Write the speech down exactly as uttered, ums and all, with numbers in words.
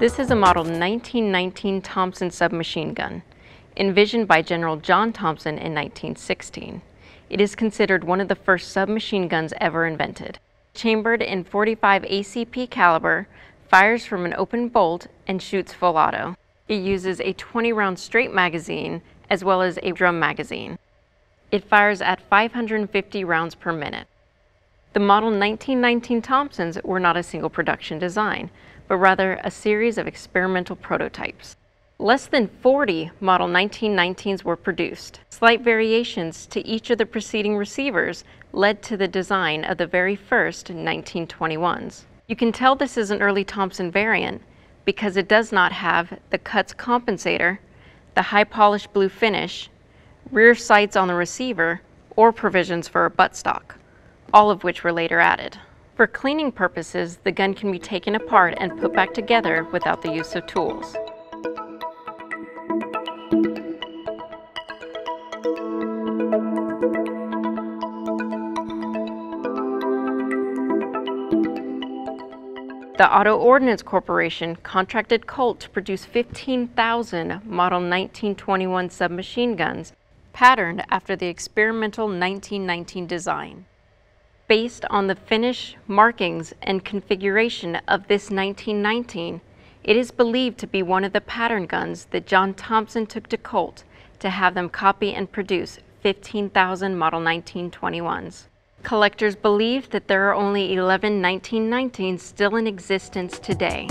This is a model nineteen nineteen Thompson submachine gun, envisioned by General John Thompson in nineteen sixteen. It is considered one of the first submachine guns ever invented. Chambered in forty-five A C P caliber, fires from an open bolt and shoots full auto. It uses a twenty round straight magazine as well as a drum magazine. It fires at five hundred fifty rounds per minute. The model nineteen nineteen Thompsons were not a single production design, but rather a series of experimental prototypes. Less than forty model nineteen nineteens were produced. Slight variations to each of the preceding receivers led to the design of the very first nineteen twenty-ones. You can tell this is an early Thompson variant because it does not have the cuts compensator, the high polished blue finish, rear sights on the receiver, or provisions for a buttstock, all of which were later added. For cleaning purposes, the gun can be taken apart and put back together without the use of tools. The Auto Ordnance Corporation contracted Colt to produce fifteen thousand model nineteen twenty-one submachine guns patterned after the experimental nineteen nineteen design. Based on the finish, markings, and configuration of this nineteen nineteen, it is believed to be one of the pattern guns that John Thompson took to Colt to have them copy and produce fifteen thousand model nineteen twenty-ones. Collectors believe that there are only eleven nineteen nineteens still in existence today.